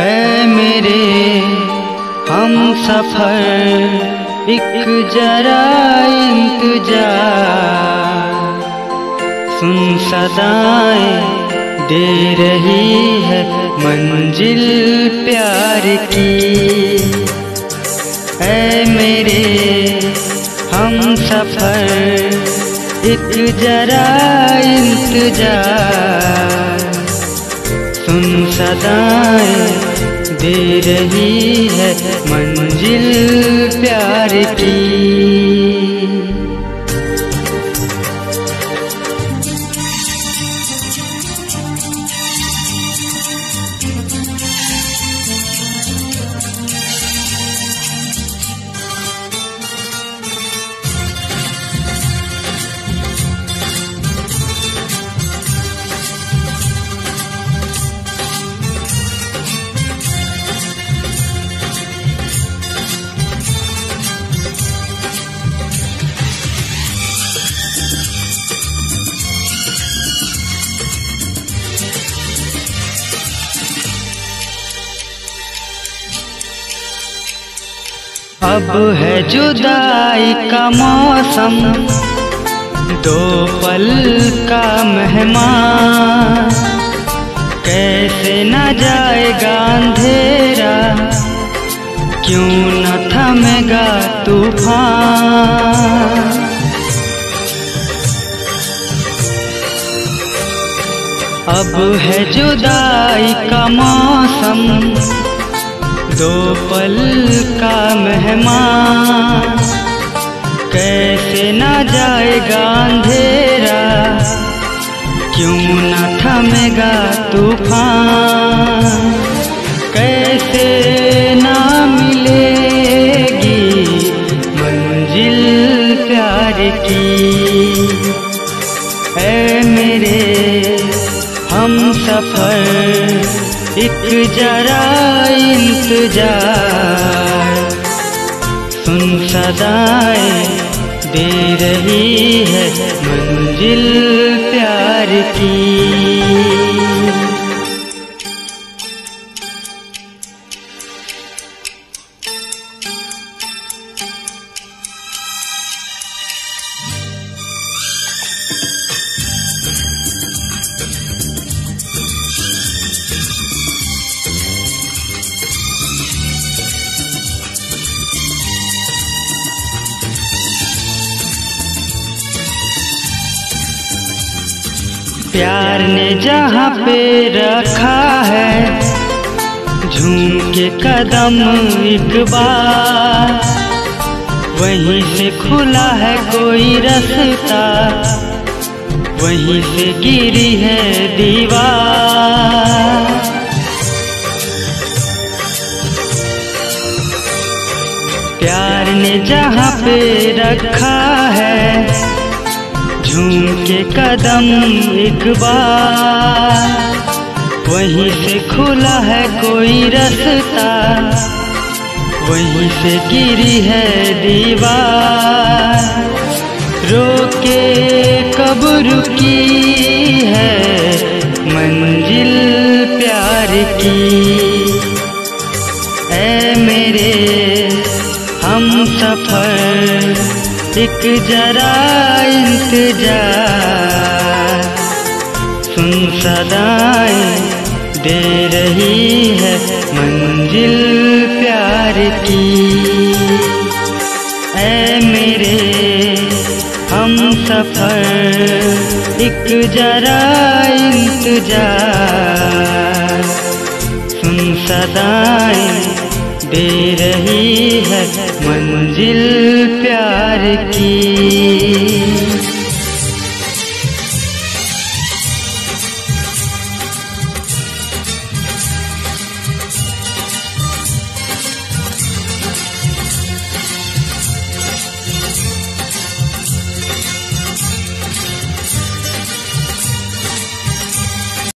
ऐ मेरे हमसफर एक जरा इंतजार, सुन सदाएं दे रही है मंजिल प्यार की। ऐ मेरे हमसफर एक जरा इंतजार, सुन सदाएं दे रही है मंजिल प्यार की। अब है जुदाई का मौसम, दो पल का मेहमान, कैसे न जाएगा अंधेरा, क्यों न थमेगा तूफान। अब है जुदाई का मौसम, दो पल का मेहमान, कैसे न जाएगा अंधेरा, क्यों न थमेगा तूफान। कैसे न मिलेगी मंजिल प्यार की। ऐ मेरे हमसफर एक जरा इंतजार, सुन सदाएं दे रही है मंजिल प्यार की। प्यार ने जहाँ पे रखा है झूम के कदम एक बार, वहीं से खुला है कोई रास्ता, वहीं से गिरी है दीवार। प्यार ने जहाँ पे रखा है झूम के कदम एक बार, वहीं से खुला है कोई रास्ता, वहीं से गिरी है दीवार। रोके कब रुकी है मंजिल प्यार की। ऐ मेरे हमसफर एक जरा इंतजार, सुन सदाएं दे रही है मंजिल प्यार की। ऐ मेरे हमसफर एक जरा इंतजार, सुन सदाएं दे रही है मंजिल प्यार की।